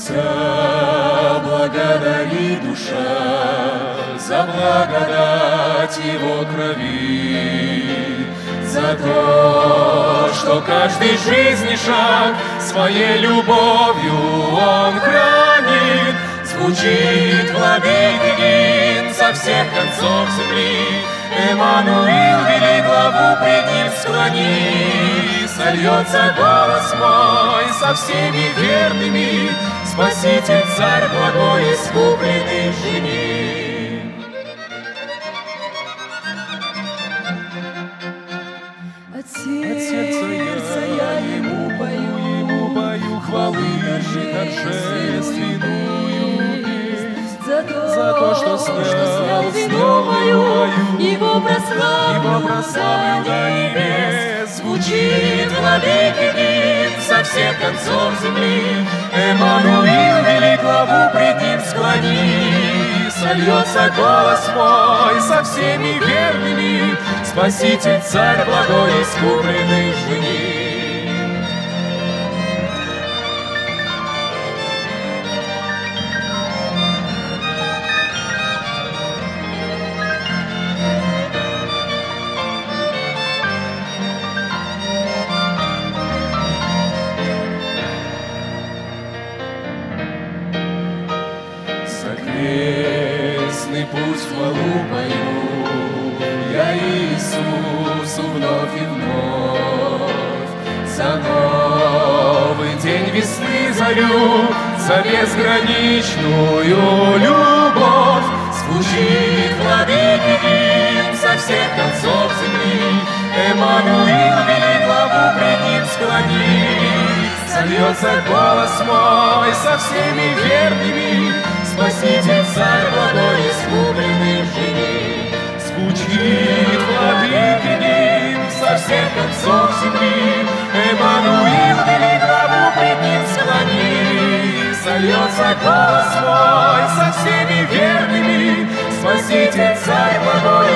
Отца благодари, душа, за благодать Его крови, за то, что каждый жизненный шаг своей любовью Он хранит. Звучит владык гимн со всех концов земли, Эммануил, вели главу пред Ним склони. Сольется голос мой со всеми верными, Спаситель, Царь благой, искупленный жених. От сердца я Ему пою хвалы торжественную песнь, за то, что снял с мою Его прославлю до небес. Звучит владыки гимн со всех концов земли, Эммануил, вели главу пред Ним склони. Сольется голос мой со всеми верными, Спаситель, Царь благой, искупленный жених. Крестный путь хвалу пою я Иисусу вновь и вновь, за новый день весны зовю, за безграничную любовь. Звучит владыки гимн со всех концов земли, Эммануил, вели главу пред Ним склони. Сольется голос мой со всеми верными, Спаситель, Царь благой, искупленный жених. Звучит владыки гимн со всех концов земли, Эммануил, вели главу пред Ним склони. Сольется голос мой со всеми верными, Спаситель, Царь благой.